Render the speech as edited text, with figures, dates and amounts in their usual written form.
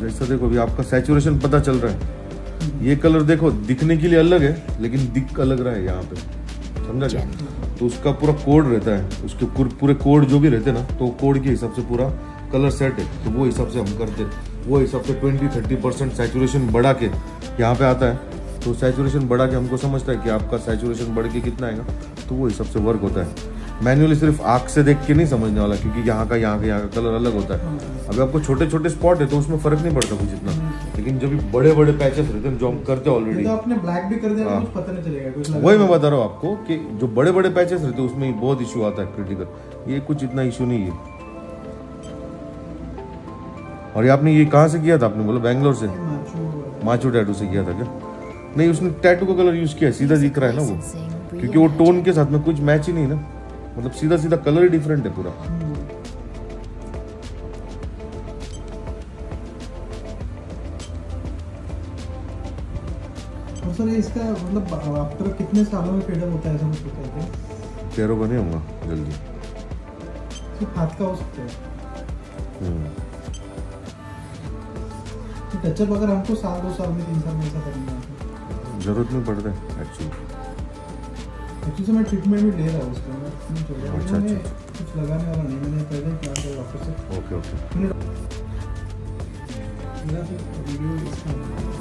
जैसा देखो अभी आपका सैचुरेशन पता चल रहा है, ये कलर देखो दिखने के लिए अलग है लेकिन दिख अलग रहा है यहाँ पे, समझा क्या? तो उसका पूरा कोड रहता है, उसके पूरे कोड जो भी रहते ना, तो कोड के हिसाब से पूरा कलर सेट है, तो वो हिसाब से हम करते हैं। वो हिसाब से 20-30% सैचुरेशन बढ़ा के यहाँ पे आता है, तो सैचुरेशन बढ़ा के हमको समझता है कि आपका सैचुरेशन बढ़ के कितना आएगा, तो वो हिसाब से वर्क होता है। मैन्युअली सिर्फ आँख से देख के नहीं समझने वाला, क्योंकि यहाँ का कलर अलग होता है। अगर आपको छोटे छोटे स्पॉट है तो उसमें फर्क नहीं पड़ता कुछ इतना, लेकिन जब भी बड़े बड़े पैचेस रहते हैं जो हम करते ऑलरेडी, तो आपने ब्लैक भी कर दिया कुछ पता नहीं चलेगा। वही मैं बता रहा हूँ आपको कि जो बड़े बड़े पैचेस रहते हैं उसमें बहुत इशू आता है क्रिटिकल, ये कुछ इतना इशू नहीं है। और ये आपने ये कहाँ से किया था? आपने बोला बैंगलोर से माचो टैटू से किया था क्या? नहीं, उसने टैटू का कलर यूज किया, सीधा दिख रहा है ना वो, क्योंकि वो टोन के साथ में कुछ मैच ही नहीं ना, मतलब सीधा सीधा कलर ही डिफरेंट है पूरा। और सर इसका मतलब आफ्टर कितने सालों में फेडअप होता है ऐसा कुछ कहते हैं? फेरो बने होगा जल्दी, सिर्फ हाथ का हो सकता है टचअप, अगर हमको 1-2 साल में 3 साल में ऐसा करना है जरूरत नहीं पड़ता है एक्चुअली। से मैं ट्रीटमेंट भी ले रहा हूँ उसका, मैं चल रहा हूँ, मैंने कुछ लगाने वाला नहीं, मैंने पहले ही क्लास डॉक्टर से। ओके ओके, मेरा वीडियो